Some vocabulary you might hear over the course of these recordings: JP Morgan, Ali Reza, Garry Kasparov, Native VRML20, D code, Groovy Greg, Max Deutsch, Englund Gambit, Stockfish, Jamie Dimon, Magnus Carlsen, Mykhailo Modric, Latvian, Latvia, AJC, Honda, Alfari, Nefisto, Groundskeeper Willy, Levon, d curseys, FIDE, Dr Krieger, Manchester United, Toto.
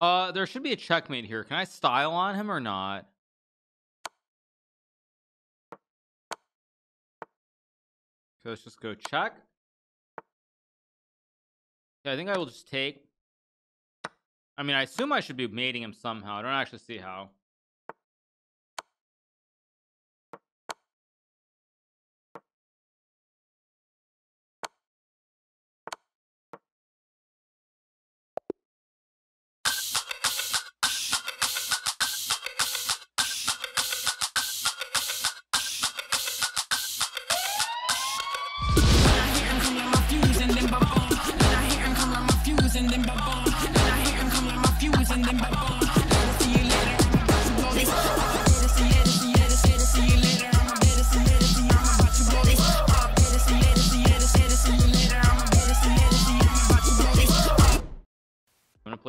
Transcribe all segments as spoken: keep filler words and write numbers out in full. Uh, there should be a checkmate here. Can I style on him or not? So let's just go check. Yeah, I think I will just take. I mean, I assume I should be mating him somehow. I don't actually see how.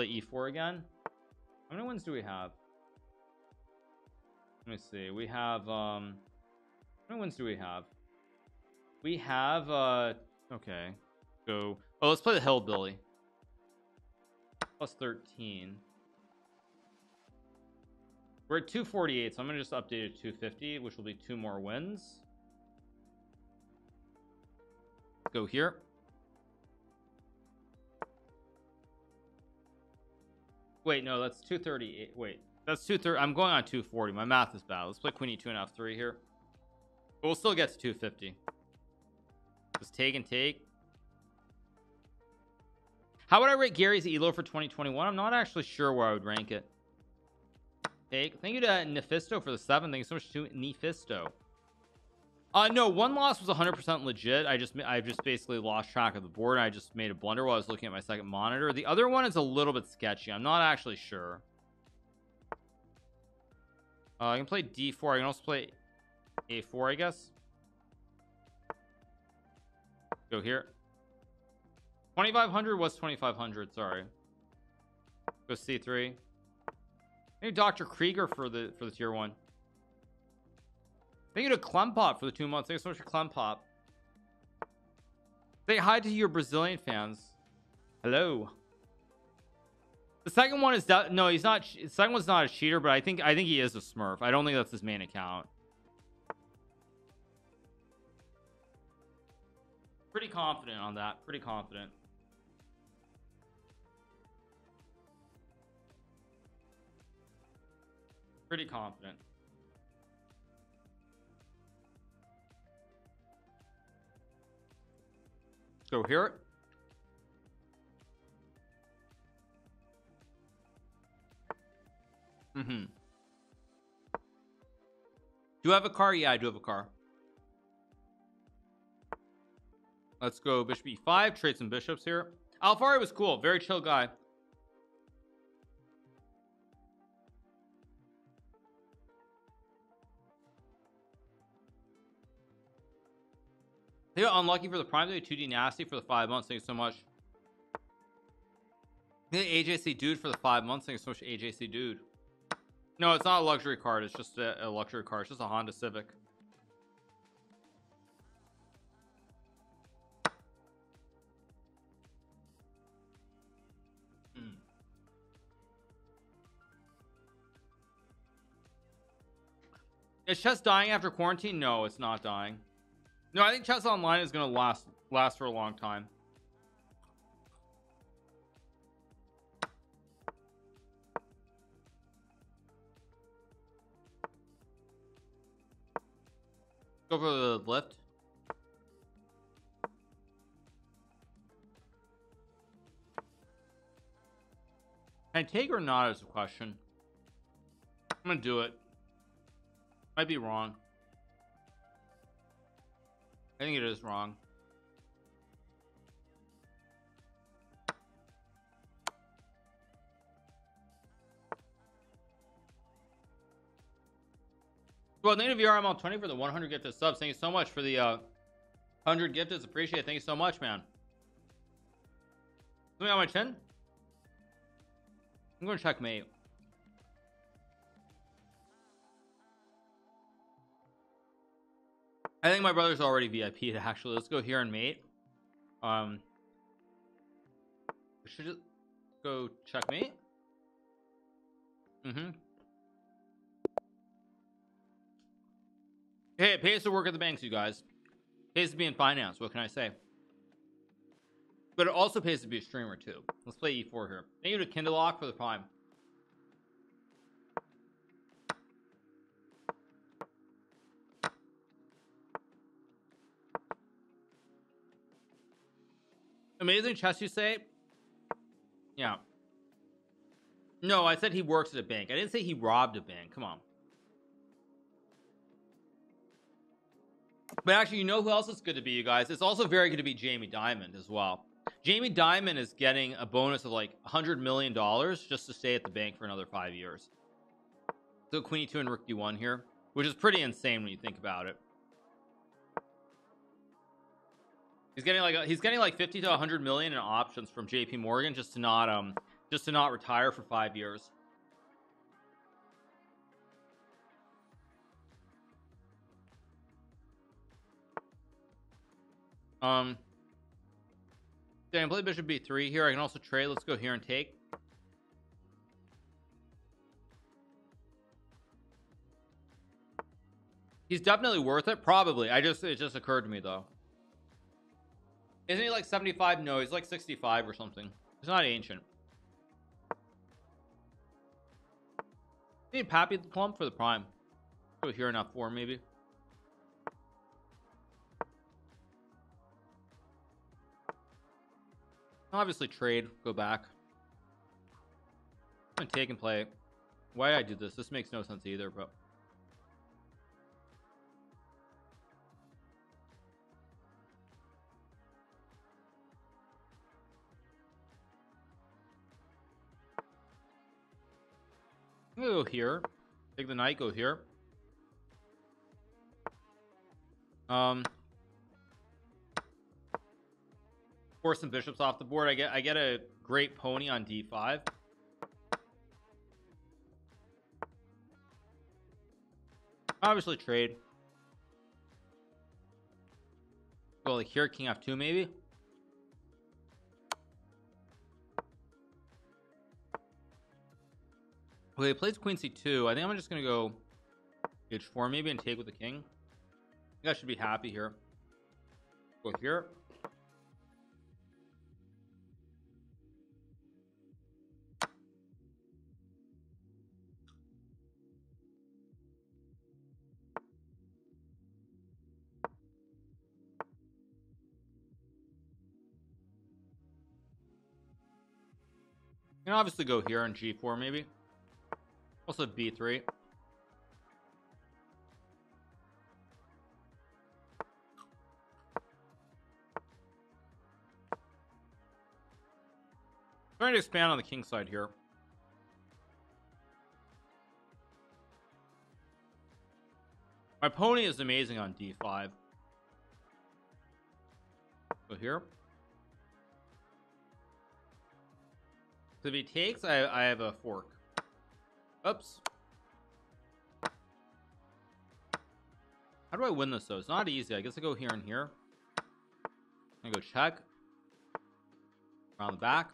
E four again. How many wins do we have? Let me see. We have um how many wins do we have? We have uh okay. Go. Oh, let's play the hillbilly. Plus thirteen. We're at two forty-eight, so I'm gonna just update it to two fifty, which will be two more wins. Go here. Wait, no, that's two thirty-eight. Wait, that's two thirty. I'm going on two forty. My math is bad. Let's play queen e two and f three here. But we'll still get to two fifty. Just take and take. How would I rate Gary's E L O for twenty twenty-one? I'm not actually sure where I would rank it. Take. Thank you to Nefisto for the seven. Thank you so much to Nefisto. Uh, no, one loss was one hundred percent legit. I just, I just basically lost track of the board. I just made a blunder while I was looking at my second monitor. The other one is a little bit sketchy. I'm not actually sure. Uh, I can play D four. I can also play A four, I guess. Go here. twenty-five hundred was twenty-five hundred. Sorry. Go C three. Maybe Dr Krieger for the for the tier one. Thank you to Clumpop for the two months. Thanks so much for Clumpop. Say hi to your Brazilian fans. Hello. The second one is that no, he's not. The second one's not a cheater, but I think I think he is a Smurf. I don't think that's his main account. Pretty confident on that. Pretty confident. Pretty confident. Go here. Mm-hmm. Do I have a car? Yeah, I do have a car. Let's go bishop e five, trade some bishops here. Alfari was cool, very chill guy. They are unlucky for the prime day, two D nasty for the five months. Thank you so much. Hey, A J C dude for the five months. Thank you so much, A J C dude. No, it's not a luxury card. It's just a, a luxury car. It's just a Honda Civic. Mm. Is chess dying after quarantine? No, it's not dying. No, I think chess online is going to last last for a long time. Go for the lift. Can I take or not is a question. I'm going to do it. Might be wrong. I think it is wrong. Well, Native V R M L twenty for the one hundred gifted subs. Thank you so much for the uh, one hundred gifted. Appreciate it. Thank you so much, man. Something on my chin? I'm going to checkmate. I think my brother's already V I P'd, actually. Let's go here and mate. Um, we should just go checkmate. Mm-hmm. Hey, it pays to work at the banks, you guys. It pays to be in finance. What can I say? But it also pays to be a streamer too. Let's play E four here. Thank you to Kindlelock for the prime. Amazing chess, you say? Yeah. No, I said he works at a bank. I didn't say he robbed a bank. Come on. But actually, you know who else is good to be, you guys? It's also very good to be Jamie Dimon as well. Jamie Dimon is getting a bonus of like one hundred million dollars just to stay at the bank for another five years. So Queen E two and Rook D one here, which is pretty insane when you think about it. He's getting like a, he's getting like fifty to one hundred million in options from J P Morgan just to not um just to not retire for five years. Um, damn, play Bishop B three here. I can also trade. Let's go here and take. He's definitely worth it, probably. I just it just occurred to me though. Isn't he like seventy-five? No, he's like sixty-five or something. He's not ancient. I need Pappy the Clump for the prime. Go here in F four maybe. Obviously trade, go back. I'm gonna take and play. Why did I do this? This makes no sense either, but go here, take the knight, go here. Um, force some bishops off the board. I get, I get a great pony on D five. Obviously trade. Well, like here, King F two maybe. Okay, he plays Queen C two. I think I'm just gonna go H four maybe and take with the king. I think I should be happy here. Go here. You can obviously go here on G four maybe. Also B three. Trying to expand on the king side here. My pony is amazing on D five. So here. So if he takes, I, I have a fork. Oops. How do I win this though? It's not easy. I guess I go here and here. I go check. Around the back.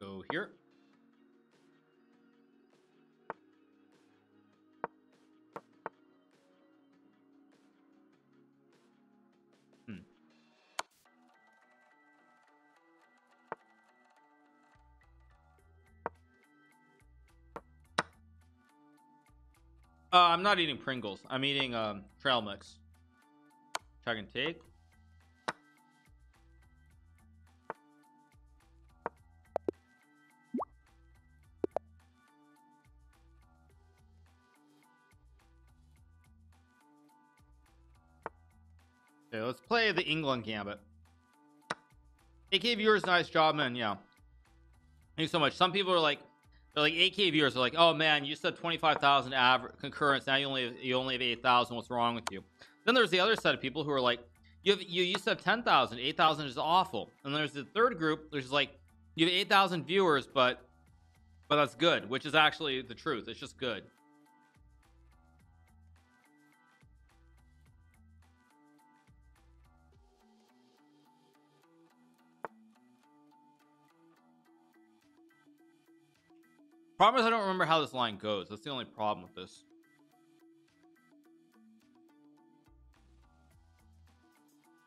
Go here. Uh, I'm not eating Pringles. I'm eating um, trail mix. Check and take. Okay, let's play the Englund Gambit. A K viewers, nice job, man. Yeah. Thank you so much. Some people are like, they're like A K viewers are like, oh man, you said twenty-five thousand average concurrence. Now you only have, you only have eight thousand. What's wrong with you? Then there's the other set of people who are like, you have, you used to have ten thousand, eight thousand is awful. And there's the third group. There's like, you have eight thousand viewers, but, but that's good, which is actually the truth. It's just good. Problem is I don't remember how this line goes. That's the only problem with this.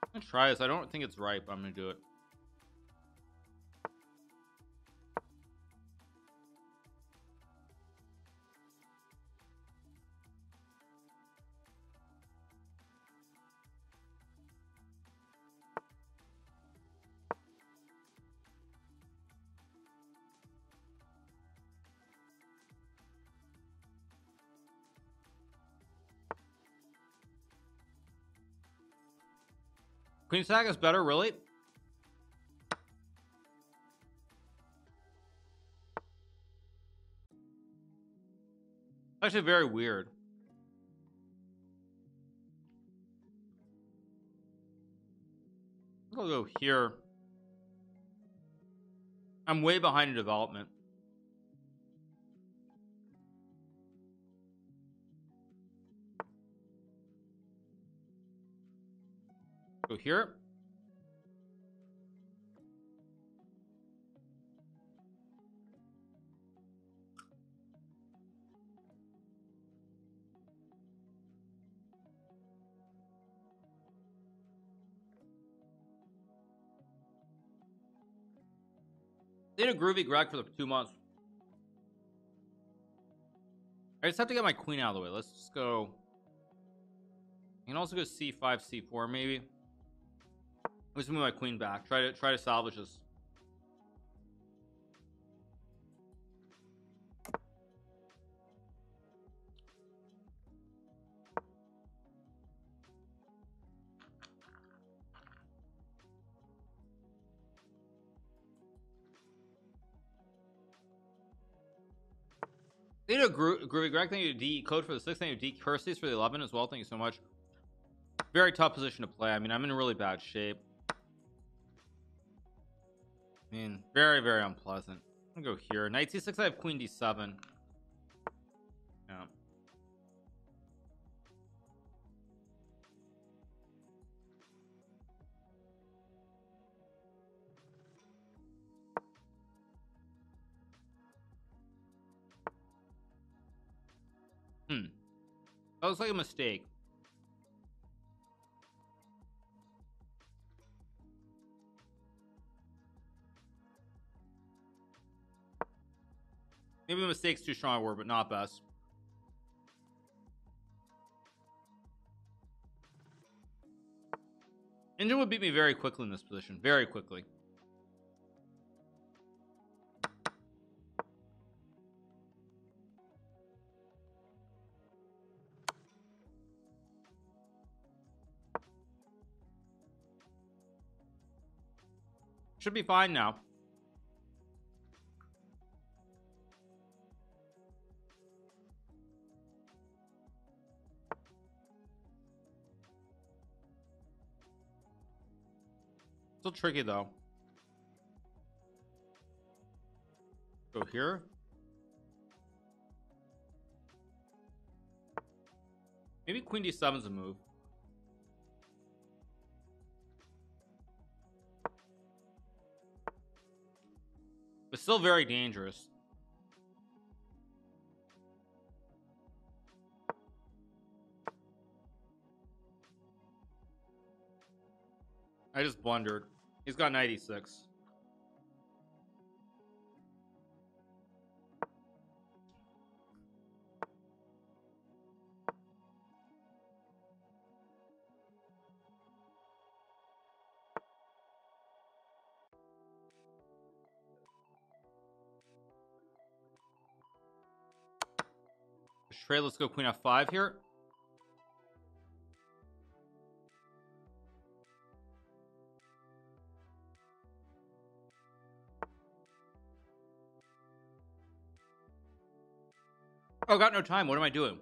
I'm gonna try this. I don't think it's right, but I'm gonna do it. Queen sack is better, really? Actually very weird. I'll go here. I'm way behind in development. Go here. Did a Groovy Greg for the two months. I just have to get my queen out of the way. Let's just go. I can also go c five, c four maybe. Let's move my queen back. Try to try to salvage this. They did a gro Groovy Greg. Thank you to D code for the six. Thank you to D curseys for the eleven as well. Thank you so much. Very tough position to play. I mean, I'm in really bad shape. I mean, very, very unpleasant. I'm gonna go here. Knight c six. I have queen d seven. Yeah. Hmm. That was like a mistake. Maybe the mistake's too strong a word, but not best. Engine would beat me very quickly in this position. Very quickly. Should be fine now. Still tricky though. Go here. Maybe queen d seven is a move. But still very dangerous. I just blundered. He's got ninety-six. Trade. Let's go queen f five here. Oh, got no time. What am I doing?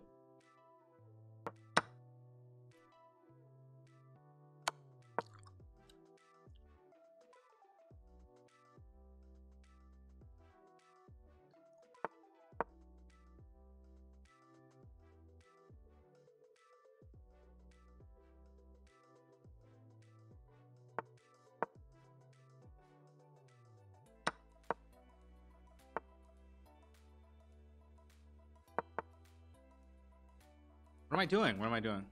What am I doing? What am I doing?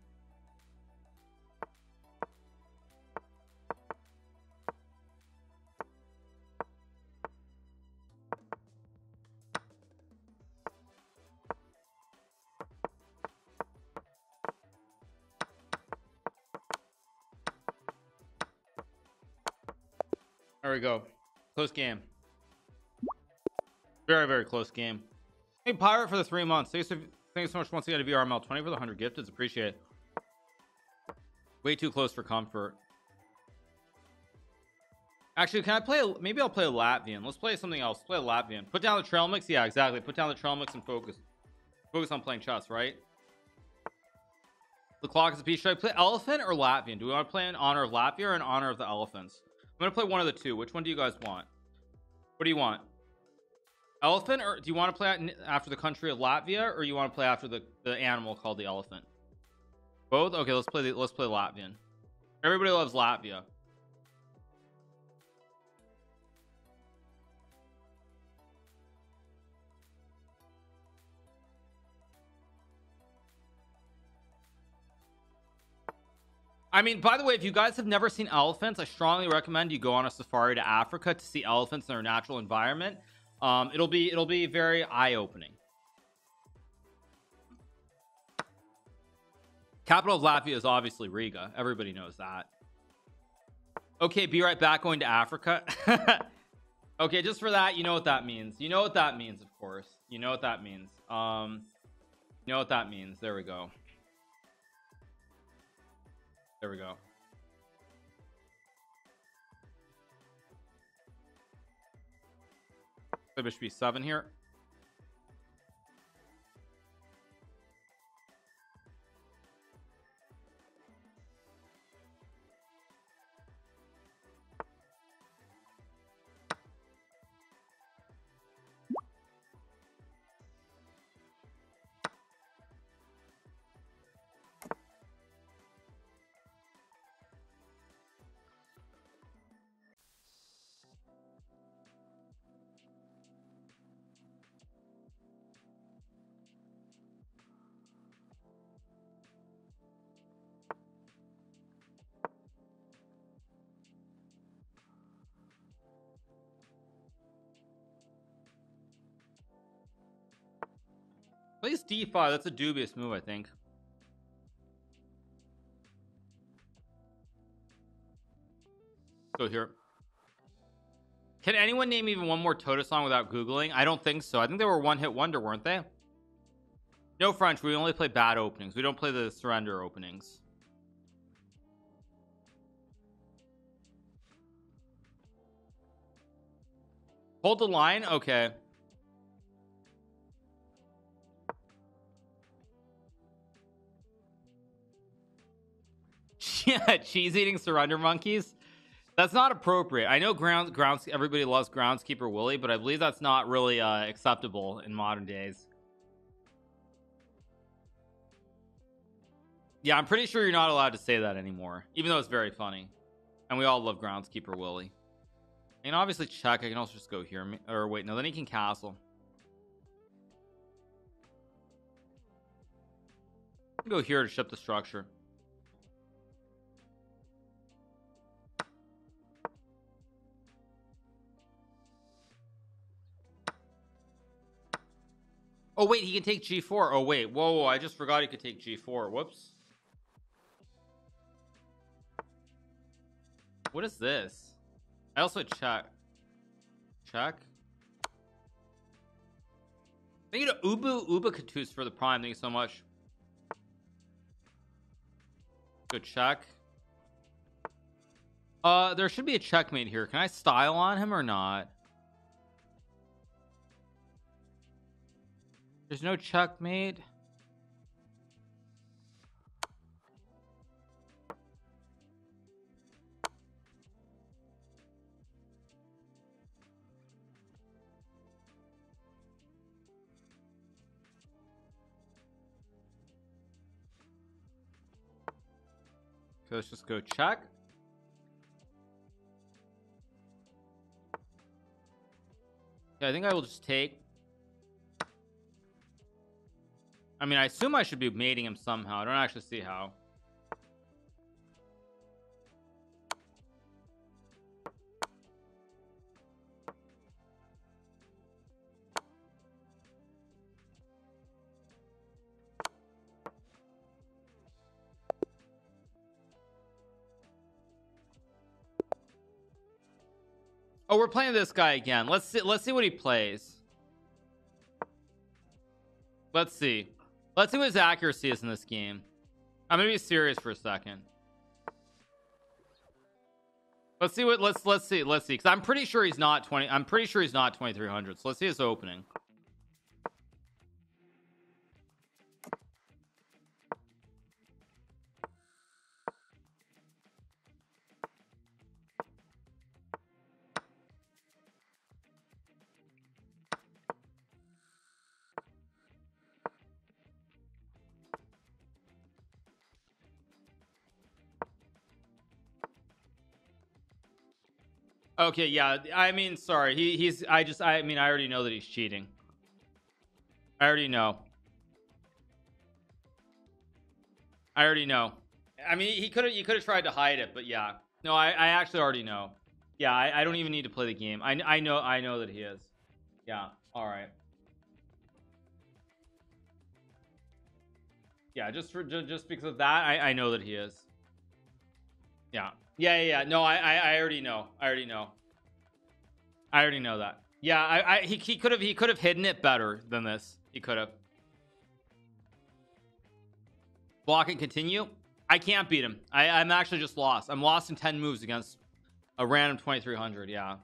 There we go. Close game. Very, very close game. Hey, Pirate, for the three months. Thanks, to, thanks so much once again to V R M L twenty for the one hundred gift. It's appreciated. Way too close for comfort. Actually, can I play? A, maybe I'll play a Latvian. Let's play something else. Play a Latvian. Put down the trail mix. Yeah, exactly. Put down the trail mix and focus. Focus on playing chess, right? The clock is a piece. Should I play elephant or Latvian? Do we want to play in honor of Latvia or in honor of the elephants? I'm gonna play one of the two. Which one do you guys want? What do you want? Elephant, or do you want to play after the country of Latvia, or you want to play after the the animal called the elephant? Both? Okay, let's play the let's play Latvian. Everybody loves Latvia. I mean, by the way, if you guys have never seen elephants, I strongly recommend you go on a safari to Africa to see elephants in their natural environment. Um, it'll be it'll be very eye-opening. Capital of Latvia is obviously Riga. Everybody knows that. Okay, be right back. Going to Africa. Okay, just for that, you know what that means. You know what that means, of course. You know what that means. Um, you know what that means. There we go. There we go. So there should be seven here. Plays d five. That's a dubious move, I think. Go here. Can anyone name even one more Toto song without Googling? I don't think so. I think they were one hit wonder, weren't they? No French. We only play bad openings. We don't play the surrender openings. Hold the line. Okay. Yeah, cheese eating surrender monkeys. That's not appropriate. I know ground grounds everybody loves Groundskeeper Willy, but I believe that's not really uh acceptable in modern days. Yeah, I'm pretty sure you're not allowed to say that anymore, even though it's very funny and we all love Groundskeeper Willy. I can obviously check. I can also just go here, or wait, no, then he can castle. Go here to ship the structure. Oh wait, he can take g four. Oh wait, whoa, whoa, I just forgot he could take g four. Whoops. What is this? I also check. Check. Thank you to Ubu Ubukatus for the prime. Thank you so much. Good check. Uh, there should be a checkmate here. Can I style on him or not? There's no checkmate. So let's just go check. Yeah, I think I will just take. I mean, I assume I should be mating him somehow. I don't actually see how. Oh, we're playing this guy again. Let's see. Let's see what he plays. Let's see. Let's see what his accuracy is in this game. I'm gonna be serious for a second. Let's see what. Let's let's see. Let's see. Because I'm pretty sure he's not twenty. I'm pretty sure he's not twenty-three hundred. So let's see his opening. Okay, yeah, I mean, sorry, he, he's I just I mean I already know that he's cheating. I already know. I already know. I mean, he could have you could have tried to hide it, but yeah, no, I, I actually already know. Yeah, I, I don't even need to play the game. I, I know I know that he is. Yeah, all right. Yeah, just for just because of that, I, I know that he is. Yeah. Yeah, yeah, yeah. No, I, I, I already know. I already know. I already know that. Yeah, I, I, he, he could have, he could have hidden it better than this. He could have. Block and continue. I can't beat him. I, I'm actually just lost. I'm lost in ten moves against a random twenty-three hundred. Yeah.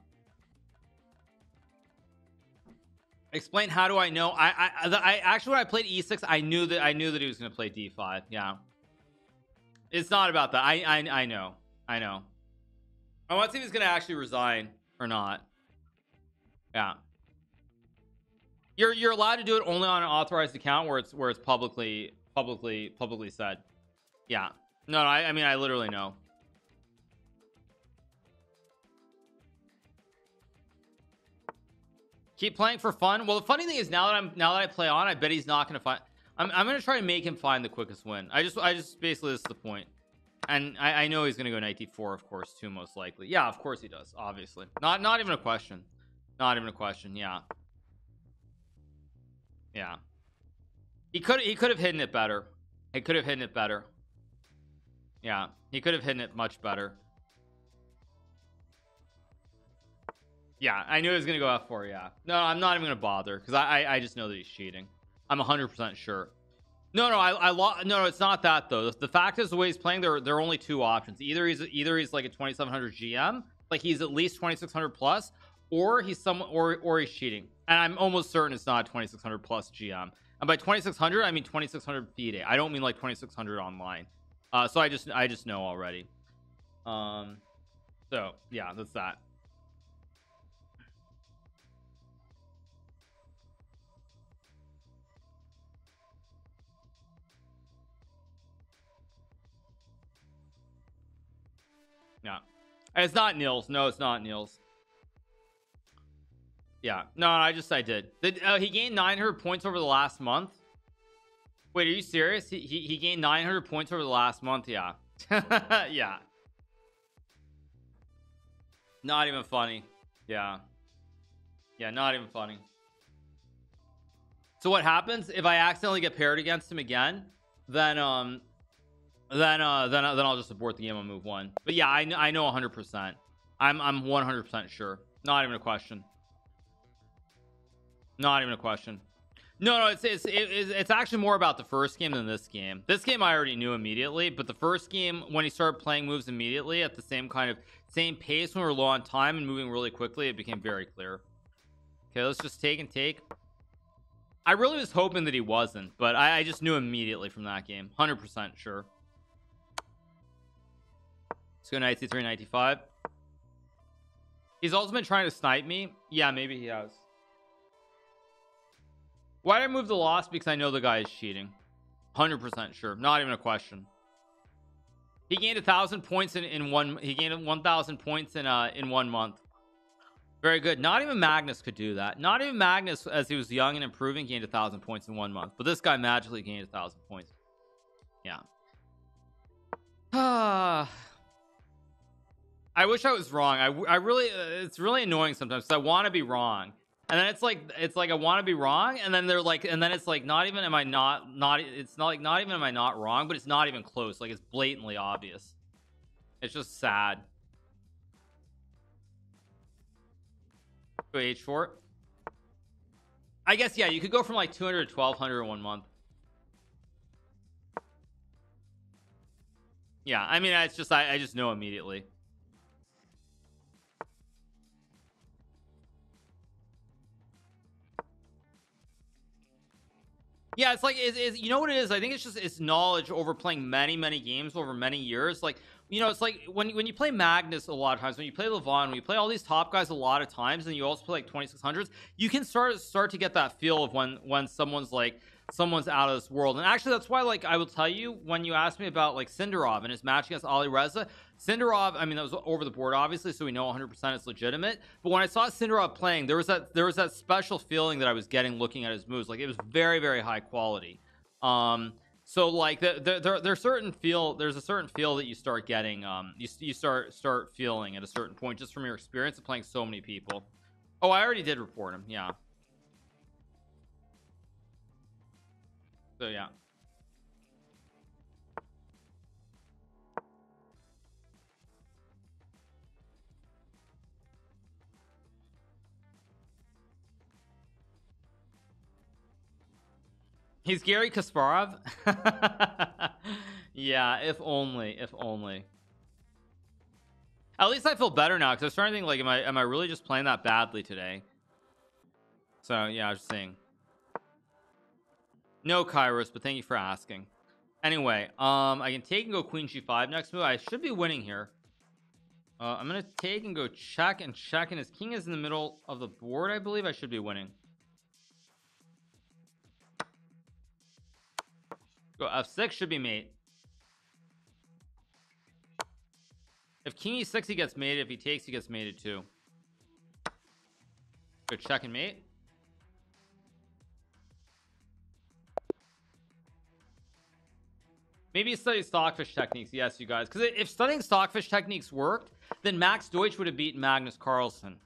Explain. How do I know? I, I, I actually when I played E six, I knew that I knew that he was going to play D five. Yeah. It's not about that. I, I, I know. I know. I want to see if he's going to actually resign or not. Yeah. You're you're allowed to do it only on an authorized account where it's where it's publicly publicly publicly said. Yeah. No, no I, I mean I literally know. Keep playing for fun. Well, the funny thing is now that I'm now that I play on, I bet he's not going to find. I'm I'm going to try to make him find the quickest win. I just I just basically this is the point. And I, I know he's gonna go knight d four, of course, too, most likely. Yeah, of course he does, obviously. Not not even a question. Not even a question, yeah. Yeah. He could he could have hidden it better. He could have hidden it better. Yeah, he could have hidden it much better. Yeah, I knew he was gonna go f four, yeah. No, I'm not even gonna bother, because I, I I just know that he's cheating. I'm a hundred percent sure. No, no, I, I lo no, no, it's not that though. The, the fact is, the way he's playing, there, there are only two options. Either he's, either he's like a twenty-seven hundred G M, like he's at least twenty-six hundred plus, or he's some, or, or he's cheating. And I'm almost certain it's not a twenty-six hundred plus G M. And by twenty-six hundred, I mean twenty-six hundred FIDE. I don't mean like twenty-six hundred online. Uh, so I just, I just know already. Um, so yeah, that's that. Yeah, it's not Nils. No, it's not Nils. Yeah, no, I just I did. Did uh, he gained nine hundred points over the last month? Wait, are you serious? He he, he gained nine hundred points over the last month. Yeah, yeah. Not even funny. Yeah, yeah, not even funny. So what happens if I accidentally get paired against him again? Then um. Then, uh, then, uh, then I'll just abort the game on move one. But yeah, I, I know one hundred percent. I'm, I'm one hundred percent sure. Not even a question. Not even a question. No, no, it's, it's, it, it's actually more about the first game than this game. This game I already knew immediately, but the first game when he started playing moves immediately at the same kind of same pace when we were low on time and moving really quickly, it became very clear. Okay, let's just take and take. I really was hoping that he wasn't, but I, I just knew immediately from that game. one hundred percent sure. Let's go knight c three, knight d five. He's also been trying to snipe me. Yeah, maybe he has. Why did I move the loss? Because I know the guy is cheating. one hundred percent sure. Not even a question. He gained a thousand points in, in one. He gained one thousand points in uh in one month. Very good. Not even Magnus could do that. Not even Magnus, as he was young and improving, gained a thousand points in one month. But this guy magically gained a thousand points. Yeah. Ah. I wish I was wrong. I, I really, uh, it's really annoying sometimes. So I want to be wrong, and then it's like, it's like I want to be wrong, and then they're like, and then it's like, not even am I not not. It's not like not even am I not wrong, but it's not even close. Like, it's blatantly obvious. It's just sad. H short. I guess, yeah, you could go from like two hundred to twelve hundred in one month. Yeah, I mean, it's just I, I just know immediately. Yeah, it's like it's, it's, you know what it is? I think it's just it's knowledge over playing many, many games over many years. Like, you know, it's like when when you play Magnus a lot of times, when you play Levon, when you play all these top guys a lot of times, and you also play like twenty-six hundreds, you can start start to get that feel of when when someone's like someone's out of this world. And actually, that's why, like, I will tell you, when you asked me about like Sindarov and his match against Ali Reza, Sindarov, I mean, that was over the board, obviously, so we know one hundred percent it's legitimate. But when I saw Sindarov playing, there was that there was that special feeling that I was getting looking at his moves. Like, it was very, very high quality. Um, so like there there the, there's certain feel there's a certain feel that you start getting. Um, you you start start feeling at a certain point just from your experience of playing so many people. Oh, I already did report him. Yeah. So yeah. He's Garry Kasparov. Yeah, if only, if only. At least I feel better now, because I was trying to think, like, am I am I really just playing that badly today? So yeah, I was just saying. No, Kairos, but thank you for asking. Anyway, um, I can take and go Queen G five next move. I should be winning here. Uh, I'm gonna take and go check and check, and his king is in the middle of the board, I believe. I should be winning. Go F six, should be mate. If king E six, he gets mated. If he takes, he gets mated too. Go check and mate. Maybe study Stockfish techniques. Yes, you guys, because if studying Stockfish techniques worked, then Max Deutsch would have beaten Magnus Carlsen.